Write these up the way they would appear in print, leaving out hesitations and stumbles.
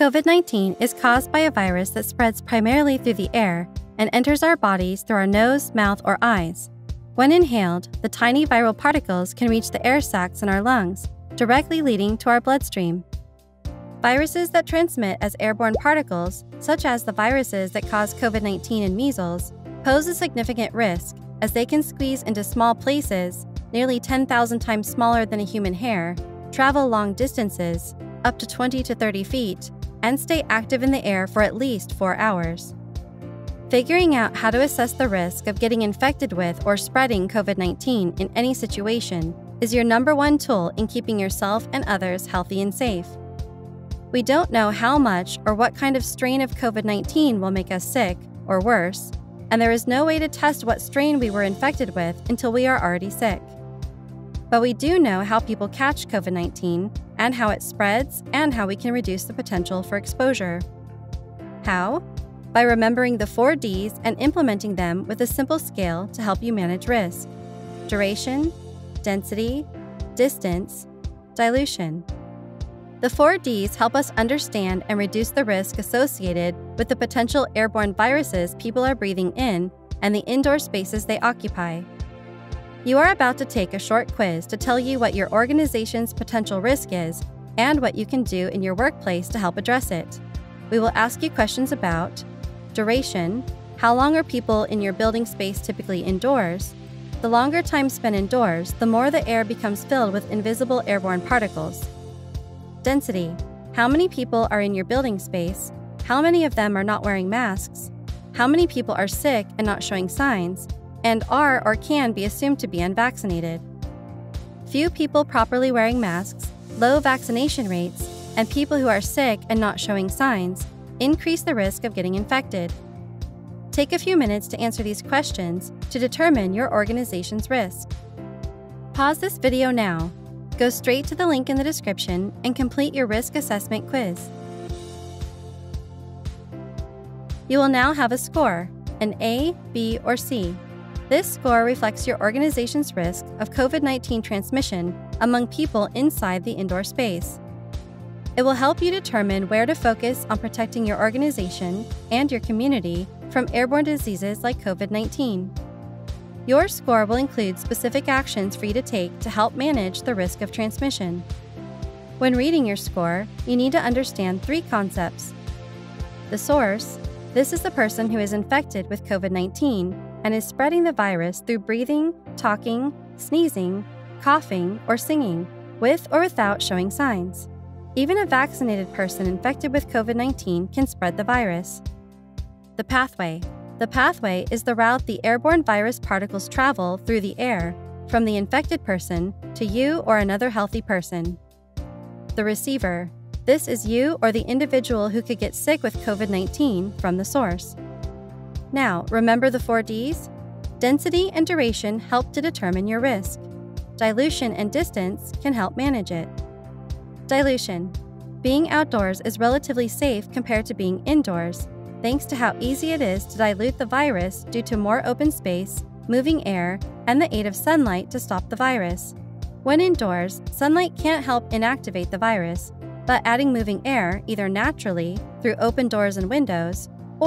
COVID-19 is caused by a virus that spreads primarily through the air and enters our bodies through our nose, mouth, or eyes. When inhaled, the tiny viral particles can reach the air sacs in our lungs, directly leading to our bloodstream. Viruses that transmit as airborne particles, such as the viruses that cause COVID-19 and measles, pose a significant risk, as they can squeeze into small places, nearly 10,000 times smaller than a human hair, travel long distances, up to 20 to 30 feet, and stay active in the air for at least 4 hours. Figuring out how to assess the risk of getting infected with or spreading COVID-19 in any situation is your number 1 tool in keeping yourself and others healthy and safe. We don't know how much or what kind of strain of COVID-19 will make us sick, or worse, and there is no way to test what strain we were infected with until we are already sick. But we do know how people catch COVID-19, and how it spreads, and how we can reduce the potential for exposure. How? By remembering the 4 Ds and implementing them with a simple scale to help you manage risk: duration, density, distance, dilution. The 4 Ds help us understand and reduce the risk associated with the potential airborne viruses people are breathing in and the indoor spaces they occupy. You are about to take a short quiz to tell you what your organization's potential risk is and what you can do in your workplace to help address it. We will ask you questions about duration: how long are people in your building space typically indoors? The longer time spent indoors, the more the air becomes filled with invisible airborne particles. Density: how many people are in your building space? How many of them are not wearing masks? How many people are sick and not showing signs, and are or can be assumed to be unvaccinated? Few people properly wearing masks, low vaccination rates, and people who are sick and not showing signs increase the risk of getting infected. Take a few minutes to answer these questions to determine your organization's risk. Pause this video now. Go straight to the link in the description and complete your risk assessment quiz. You will now have a score, an A, B, or C. This score reflects your organization's risk of COVID-19 transmission among people inside the indoor space. It will help you determine where to focus on protecting your organization and your community from airborne diseases like COVID-19. Your score will include specific actions for you to take to help manage the risk of transmission. When reading your score, you need to understand 3 concepts. The source: this is the person who is infected with COVID-19 and is spreading the virus through breathing, talking, sneezing, coughing, or singing, with or without showing signs. Even a vaccinated person infected with COVID-19 can spread the virus. The pathway: the pathway is the route the airborne virus particles travel through the air, from the infected person to you or another healthy person. The receiver: this is you or the individual who could get sick with COVID-19 from the source. Now, remember the 4 Ds? Density and duration help to determine your risk. Dilution and distance can help manage it. Dilution: being outdoors is relatively safe compared to being indoors, thanks to how easy it is to dilute the virus due to more open space, moving air, and the aid of sunlight to stop the virus. When indoors, sunlight can't help inactivate the virus, but adding moving air, either naturally, through open doors and windows,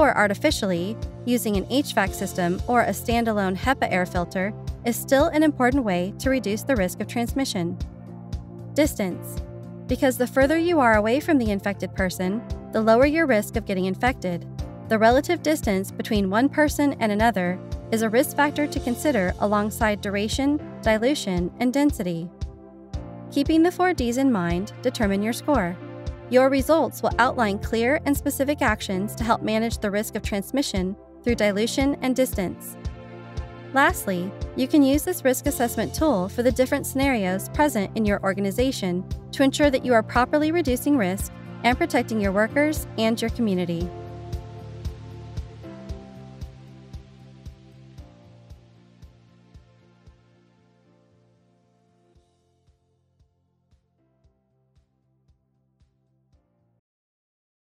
or artificially, using an HVAC system or a standalone HEPA air filter, is still an important way to reduce the risk of transmission. Distance: because the further you are away from the infected person, the lower your risk of getting infected. The relative distance between one person and another is a risk factor to consider alongside duration, dilution, and density. Keeping the 4 Ds in mind, determine your score. Your results will outline clear and specific actions to help manage the risk of transmission through dilution and distance. Lastly, you can use this risk assessment tool for the different scenarios present in your organization to ensure that you are properly reducing risk and protecting your workers and your community.